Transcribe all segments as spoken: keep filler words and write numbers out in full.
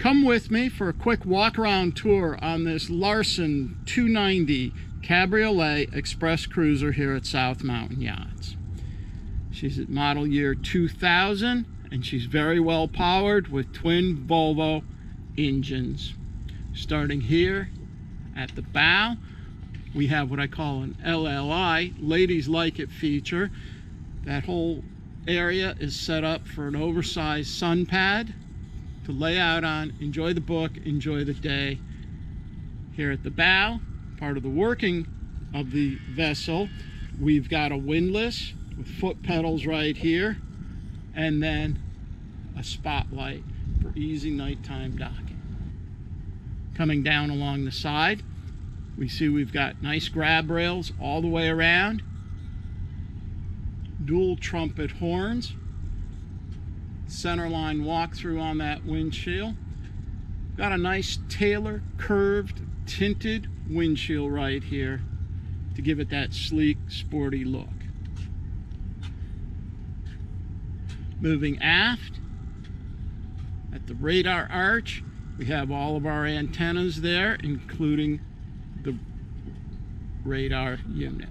Come with me for a quick walk-around tour on this Larson two ninety Cabriolet Express Cruiser here at South Mountain Yachts. She's at model year two thousand, and she's very well powered with twin Volvo engines. Starting here at the bow, we have what I call an L L I, Ladies Like It feature. That whole area is set up for an oversized sun pad to lay out on, enjoy the book, enjoy the day. Here at the bow, part of the working of the vessel, we've got a windlass with foot pedals right here, and then a spotlight for easy nighttime docking. Coming down along the side, we see we've got nice grab rails all the way around, dual trumpet horns, centerline walkthrough on that windshield. Got a nice tailor curved tinted windshield right here to give it that sleek, sporty look. Moving aft, at the radar arch, we have all of our antennas there, including the radar unit.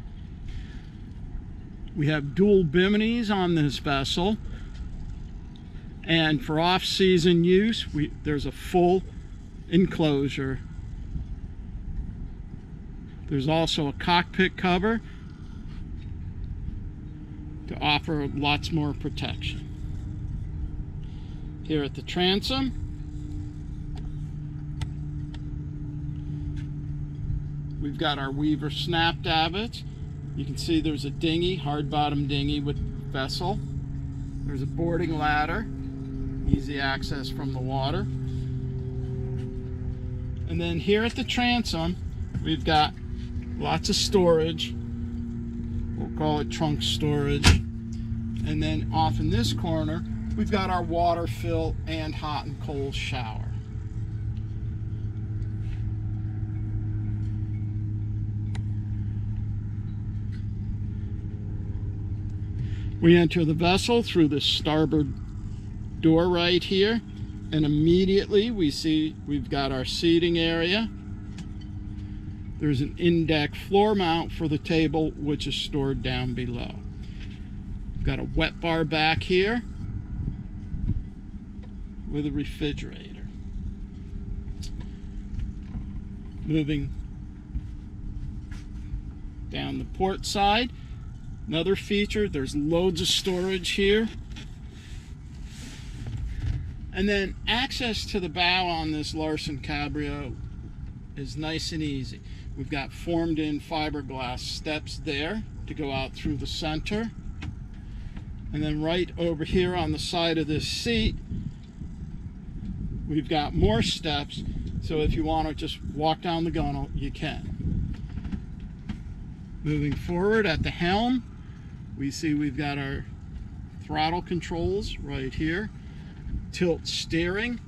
We have dual biminis on this vessel, and for off-season use, we, there's a full enclosure. There's also a cockpit cover to offer lots more protection. Here at the transom, we've got our Weaver snapdavits. You can see there's a dinghy, hard bottom dinghy with vessel. There's a boarding ladder, easy access from the water. And then here at the transom, we've got lots of storage. We'll call it trunk storage. And then off in this corner, we've got our water fill and hot and cold shower. We enter the vessel through the starboard door right here, and immediately we see we've got our seating area. There's an in-deck floor mount for the table, which is stored down below. We've got a wet bar back here with a refrigerator. Moving down the port side, another feature, there's loads of storage here. And then access to the bow on this Larson Cabrio is nice and easy. We've got formed in fiberglass steps there to go out through the center. And then right over here on the side of this seat, we've got more steps. So if you want to just walk down the gunnel, you can. Moving forward at the helm, we see we've got our throttle controls right here, tilt steering,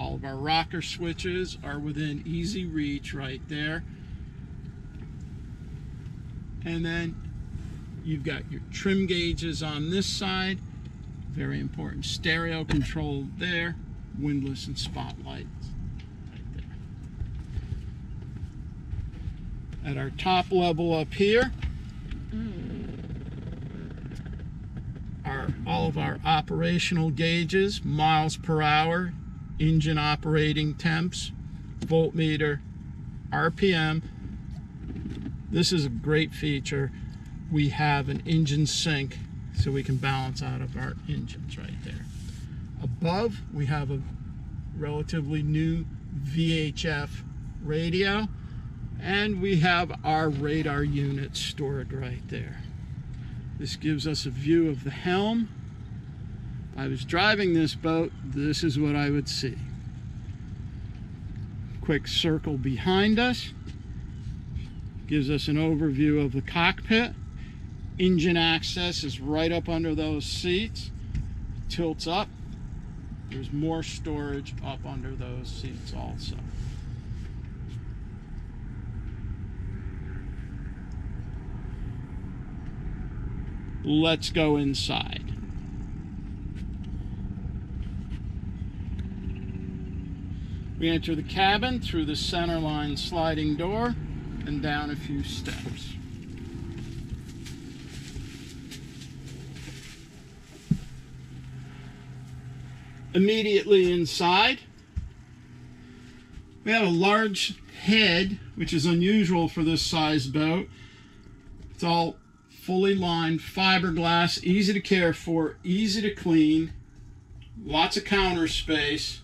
all of our rocker switches are within easy reach right there. And then you've got your trim gauges on this side, very important, stereo control there, windlass and spotlights right there. At our top level up here, Our, all of our operational gauges, miles per hour, engine operating temps, voltmeter, R P M. This is a great feature. We have an engine sync, so we can balance out of our engines right there. Above, we have a relatively new V H F radio, and we have our radar unit stored right there. This gives us a view of the helm. If I was driving this boat, this is what I would see. Quick circle behind us gives us an overview of the cockpit. Engine access is right up under those seats. It tilts up. There's more storage up under those seats also. Let's go inside. We enter the cabin through the center line sliding door and down a few steps. Immediately inside, we have a large head, which is unusual for this size boat. It's all fully lined fiberglass, easy to care for, easy to clean, lots of counter space,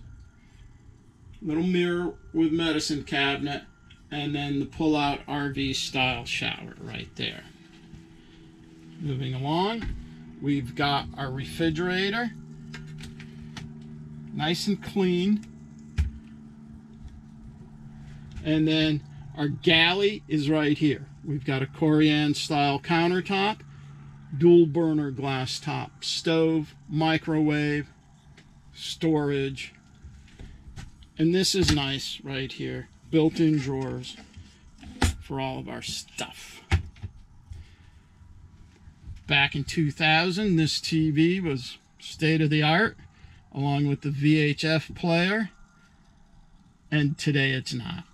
little mirror with medicine cabinet, and then the pull-out R V style shower right there. Moving along, we've got our refrigerator, nice and clean. And then our galley is right here. We've got a Corian style countertop, dual burner glass top stove, microwave, storage. And this is nice right here. Built-in drawers for all of our stuff. Back in two thousand, this T V was state-of-the-art, along with the V H F player, and today it's not.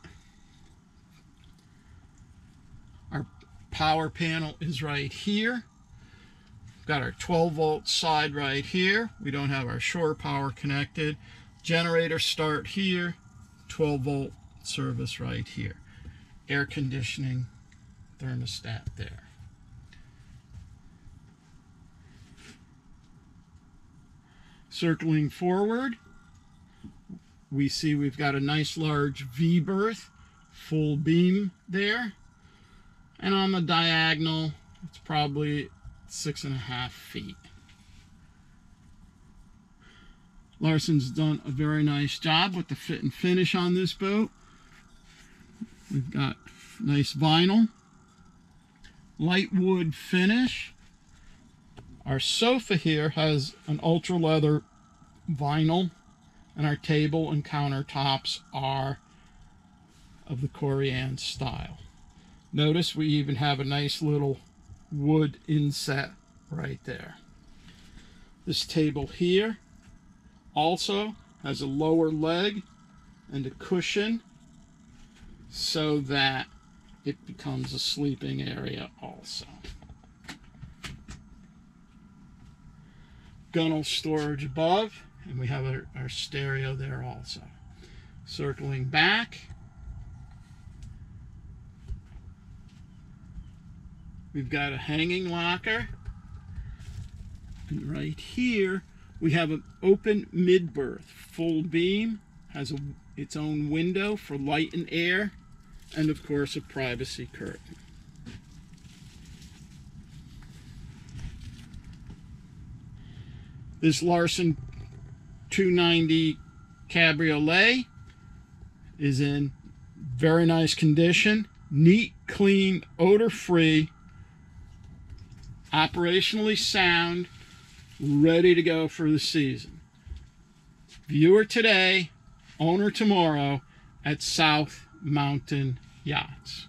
Our power panel is right here. We've got our twelve volt side right here. We don't have our shore power connected. Generator start here, twelve volt service right here. Air conditioning, thermostat there. Circling forward, we see we've got a nice large V-berth, full beam there. And on the diagonal, it's probably six and a half feet. Larson's done a very nice job with the fit and finish on this boat. We've got nice vinyl, light wood finish. Our sofa here has an ultra leather vinyl, and our table and countertops are of the Corian style. Notice we even have a nice little wood inset right there. This table here also has a lower leg and a cushion so that it becomes a sleeping area also. Gunnel storage above, and we have our, our stereo there also. Circling back, we've got a hanging locker, and right here we have an open mid-berth, full beam, has a, its own window for light and air, and of course a privacy curtain. This Larson two ninety Cabriolet is in very nice condition, neat, clean, odor-free, operationally sound, ready to go for the season. Viewer today, owner tomorrow at South Mountain Yachts.